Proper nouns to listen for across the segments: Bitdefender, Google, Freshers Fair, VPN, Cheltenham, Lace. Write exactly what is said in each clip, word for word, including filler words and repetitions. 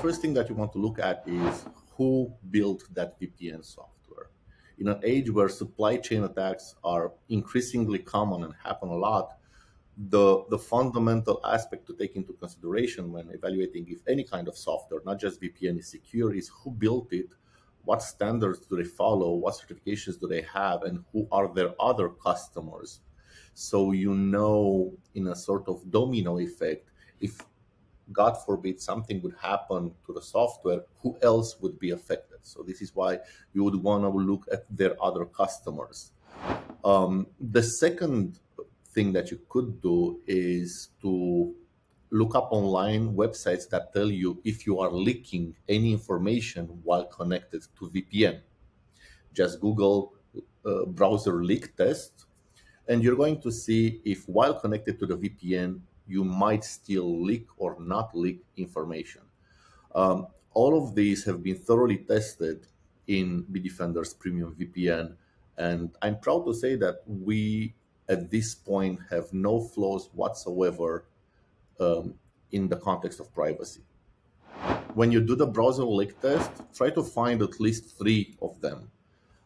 first thing that you want to look at is who built that V P N software. In an age where supply chain attacks are increasingly common and happen a lot, the, the fundamental aspect to take into consideration when evaluating if any kind of software, not just V P N, is secure is who built it, what standards do they follow, what certifications do they have, and who are their other customers. So you know, in a sort of domino effect, if God forbid something would happen to the software, who else would be affected? So this is why you would want to look at their other customers. Um, the second thing that you could do is to look up online websites that tell you if you are leaking any information while connected to V P N. Just Google uh, browser leak test, and you're going to see if while connected to the V P N, you might still leak or not leak information. Um, all of these have been thoroughly tested in Bitdefender's Premium V P N. And I'm proud to say that we, at this point, have no flaws whatsoever um, in the context of privacy. When you do the browser leak test, try to find at least three of them.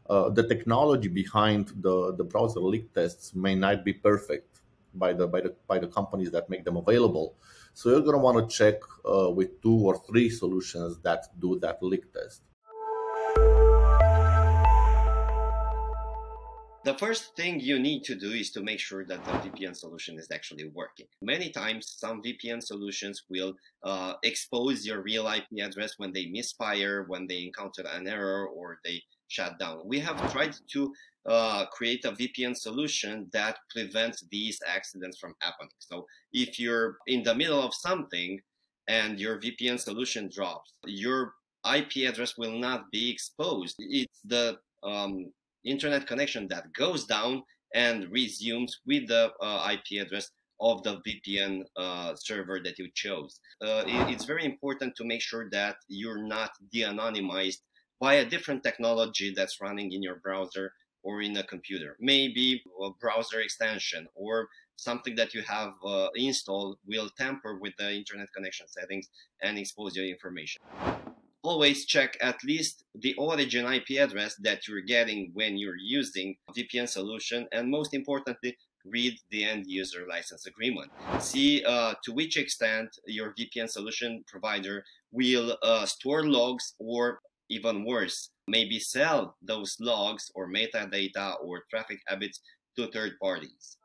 Uh, the technology behind the, the browser leak tests may not be perfect by the, by the, by the companies that make them available. So you're going to want to check uh, with two or three solutions that do that leak test. The first thing you need to do is to make sure that the V P N solution is actually working. Many times, some V P N solutions will uh, expose your real I P address when they misfire, when they encounter an error, or they shut down. We have tried to uh, create a V P N solution that prevents these accidents from happening. So if you're in the middle of something and your V P N solution drops, your I P address will not be exposed. It's the um, internet connection that goes down and resumes with the uh, I P address of the V P N uh, server that you chose. Uh, it, it's very important to make sure that you're not de-anonymized by a different technology that's running in your browser or in a computer. Maybe a browser extension or something that you have uh, installed will tamper with the internet connection settings and expose your information. Always check at least the origin I P address that you're getting when you're using a V P N solution, and most importantly, read the end user license agreement. See uh, to which extent your V P N solution provider will uh, store logs, or even worse, maybe sell those logs or metadata or traffic habits to third parties.